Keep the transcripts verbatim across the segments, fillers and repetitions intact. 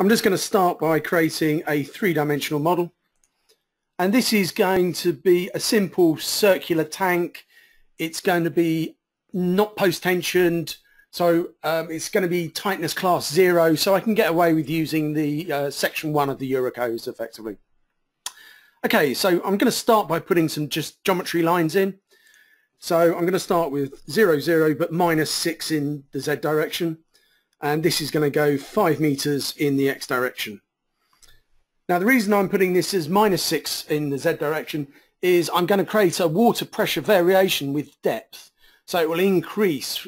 I'm just going to start by creating a three-dimensional model, and this is going to be a simple circular tank. It's going to be not post-tensioned, so um, it's going to be tightness class zero, so I can get away with using the uh, section one of the Eurocodes effectively. Okay, so I'm going to start by putting some just geometry lines in. So I'm going to start with zero, zero, but minus six in the Z direction. And this is going to go five meters in the X direction. Now, the reason I'm putting this as minus six in the Z direction is I'm going to create a water pressure variation with depth. So it will increase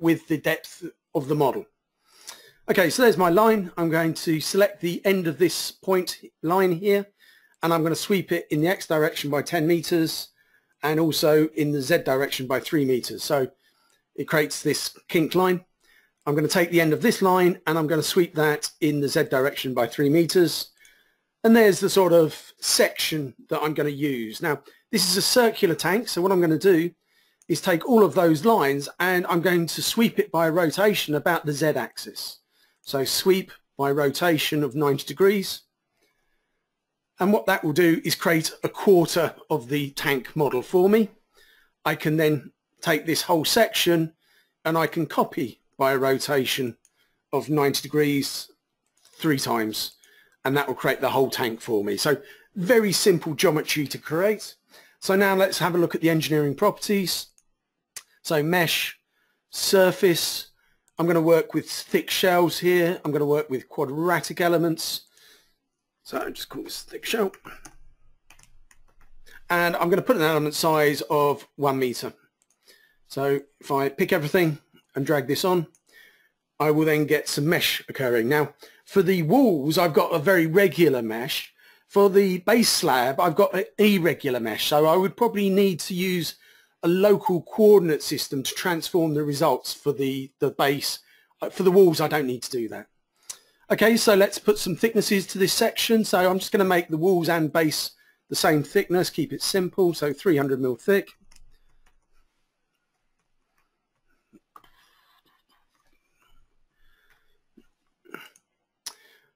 with the depth of the model. Okay, so there's my line. I'm going to select the end of this point line here, and I'm going to sweep it in the X direction by ten meters and also in the Z direction by three meters. So it creates this kink line. I'm going to take the end of this line and I'm going to sweep that in the Z direction by three meters. And there's the sort of section that I'm going to use. Now, this is a circular tank. So what I'm going to do is take all of those lines and I'm going to sweep it by rotation about the Z axis. So sweep by rotation of ninety degrees. And what that will do is create a quarter of the tank model for me. I can then take this whole section and I can copy by a rotation of ninety degrees three times, and that will create the whole tank for me. So very simple geometry to create. So now let's have a look at the engineering properties. So mesh, surface, I'm going to work with thick shells here. I'm going to work with quadratic elements. So I just call this thick shell. And I'm going to put an element size of one meter. So if I pick everything and drag this on, I will then get some mesh occurring. Now, for the walls, I've got a very regular mesh. For the base slab, I've got an irregular mesh. So I would probably need to use a local coordinate system to transform the results for the, the base. For the walls, I don't need to do that. Okay, so let's put some thicknesses to this section. So I'm just going to make the walls and base the same thickness, keep it simple. So three hundred mil thick.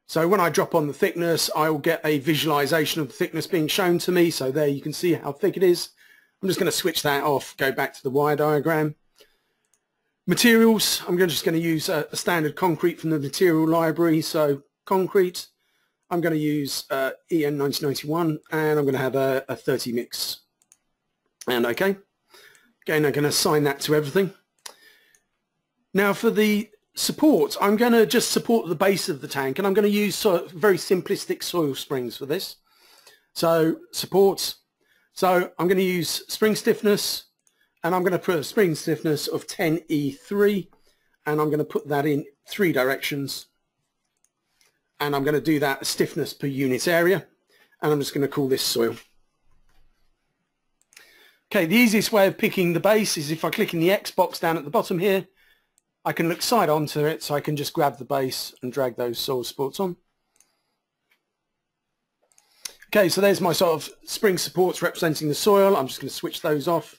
So when I drop on the thickness, I will get a visualization of the thickness being shown to me. So there you can see how thick it is. I'm just going to switch that off, go back to the wire diagram. Materials, I'm just going to use a, a standard concrete from the material library. So concrete, I'm going to use uh, E N nineteen ninety-one, and I'm going to have a, a thirty mix. And OK. Again, I'm going to assign that to everything. Now for the support, I'm going to just support the base of the tank, and I'm going to use sort of very simplistic soil springs for this. So supports, so I'm going to use spring stiffness, and I'm going to put a spring stiffness of ten E three, and I'm going to put that in three directions, and I'm going to do that stiffness per unit area, and I'm just going to call this soil. Okay, the easiest way of picking the base is if I click in the X box down at the bottom here, I can look side onto it, so I can just grab the base and drag those soil supports on. Okay, so there's my sort of spring supports representing the soil. I'm just going to switch those off.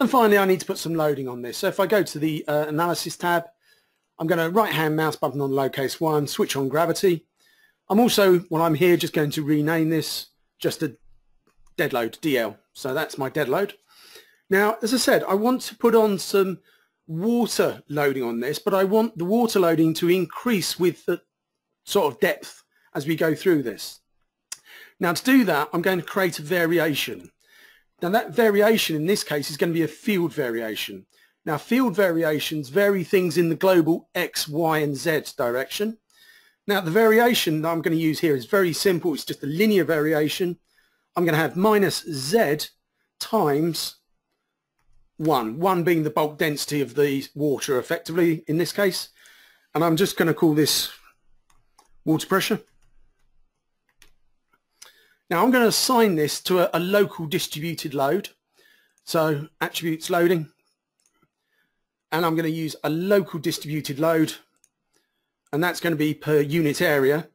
And finally, I need to put some loading on this. So if I go to the uh, analysis tab, I'm going to right-hand mouse button on lowercase one, switch on gravity. I'm also, while I'm here, just going to rename this just a dead load, D L. So that's my dead load. Now, as I said, I want to put on some water loading on this, but I want the water loading to increase with the sort of depth as we go through this. Now to do that, I'm going to create a variation. Now that variation in this case is going to be a field variation. Now field variations vary things in the global X, Y and Z direction. Now the variation that I'm going to use here is very simple. It's just a linear variation. I'm going to have minus Z times one, one being the bulk density of the water effectively in this case, and I'm just going to call this water pressure. Now I'm going to assign this to a, a local distributed load, so attributes loading, and I'm going to use a local distributed load, and that's going to be per unit area,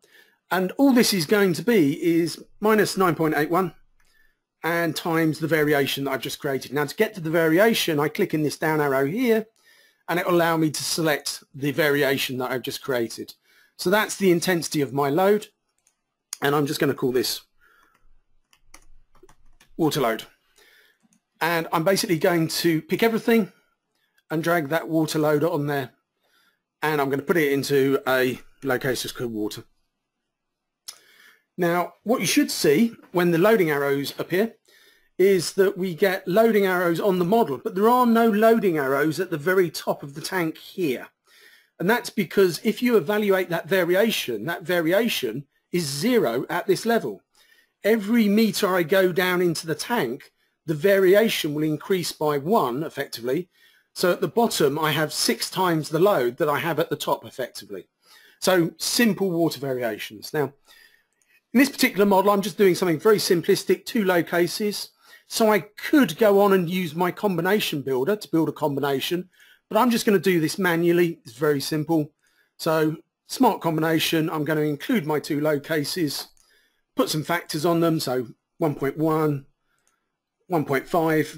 and all this is going to be is minus nine point eight one and times the variation that I've just created. Now to get to the variation, I click in this down arrow here, and it will allow me to select the variation that I've just created. So that's the intensity of my load, and I'm just going to call this water load. And I'm basically going to pick everything and drag that water load on there, and I'm going to put it into a location called water. Now what you should see when the loading arrows appear is that we get loading arrows on the model, but there are no loading arrows at the very top of the tank here. And that's because if you evaluate that variation, that variation is zero at this level. Every meter I go down into the tank, the variation will increase by one effectively. So at the bottom I have six times the load that I have at the top effectively. So simple water variations. Now in this particular model I'm just doing something very simplistic, two low cases. So I could go on and use my combination builder to build a combination, but I'm just going to do this manually. It's very simple. So smart combination, I'm going to include my two low cases, put some factors on them, so one point one, one point five,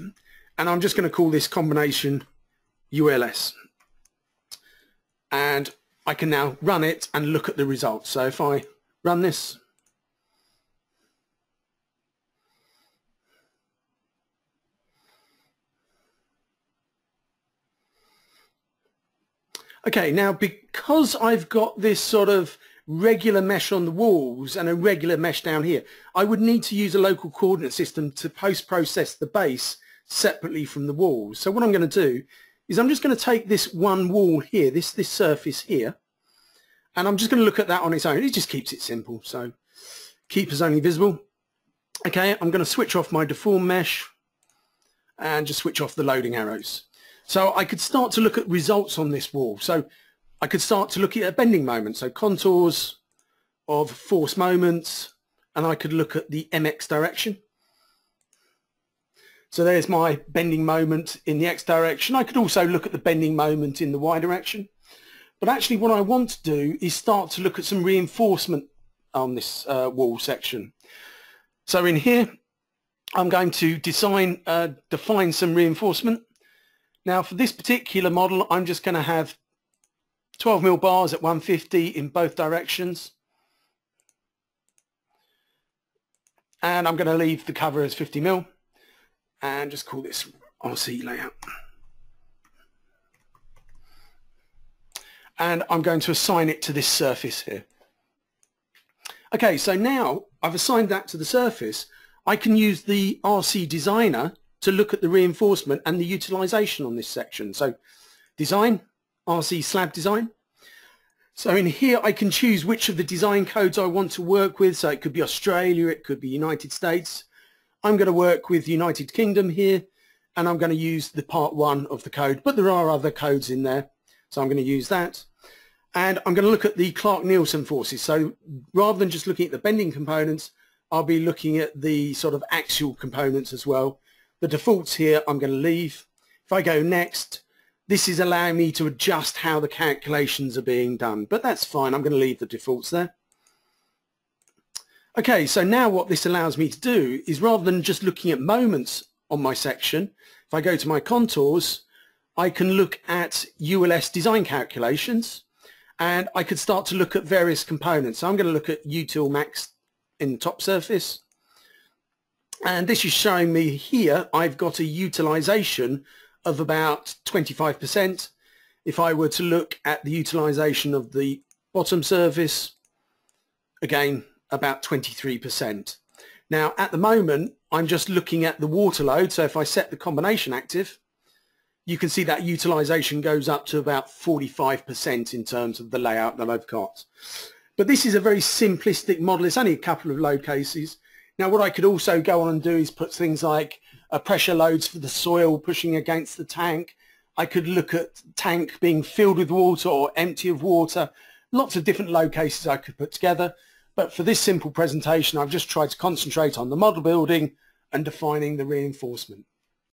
and I'm just going to call this combination U L S, and I can now run it and look at the results. So if I run this, okay, now because I've got this sort of regular mesh on the walls and a regular mesh down here, I would need to use a local coordinate system to post-process the base separately from the walls. So what I'm going to do is I'm just going to take this one wall here, this this surface here, and I'm just going to look at that on its own. It just keeps it simple, so keep as only visible. Okay, I'm going to switch off my deform mesh and just switch off the loading arrows. So I could start to look at results on this wall. So I could start to look at a bending moment, so contours of force moments, and I could look at the M X direction. So there's my bending moment in the X direction. I could also look at the bending moment in the Y direction. But actually what I want to do is start to look at some reinforcement on this uh, wall section. So in here, I'm going to design, uh, define some reinforcement. Now for this particular model, I'm just going to have twelve mil bars at one fifty in both directions. And I'm going to leave the cover as fifty mil. And just call this R C layout. And I'm going to assign it to this surface here. Okay, so now I've assigned that to the surface. I can use the R C designer to look at the reinforcement and the utilization on this section. So design, R C slab design. So in here I can choose which of the design codes I want to work with. So it could be Australia, it could be United States. I'm going to work with United Kingdom here, and I'm going to use the part one of the code, but there are other codes in there, so I'm going to use that. And I'm going to look at the Clark Nielsen forces, so rather than just looking at the bending components, I'll be looking at the sort of axial components as well. The defaults here I'm going to leave. If I go next, this is allowing me to adjust how the calculations are being done, but that's fine, I'm going to leave the defaults there. Okay, so now what this allows me to do is, rather than just looking at moments on my section, if I go to my contours, I can look at U L S design calculations, and I could start to look at various components. So I'm going to look at util max in the top surface, and this is showing me here I've got a utilization of about twenty-five percent. If I were to look at the utilization of the bottom surface, again about twenty-three percent. Now at the moment I'm just looking at the water load, so if I set the combination active, you can see that utilization goes up to about forty-five percent in terms of the layout that I've got. But this is a very simplistic model, it's only a couple of load cases. Now what I could also go on and do is put things like uh, pressure loads for the soil pushing against the tank. I could look at tank being filled with water or empty of water, lots of different load cases I could put together. But for this simple presentation, I've just tried to concentrate on the model building and defining the reinforcement.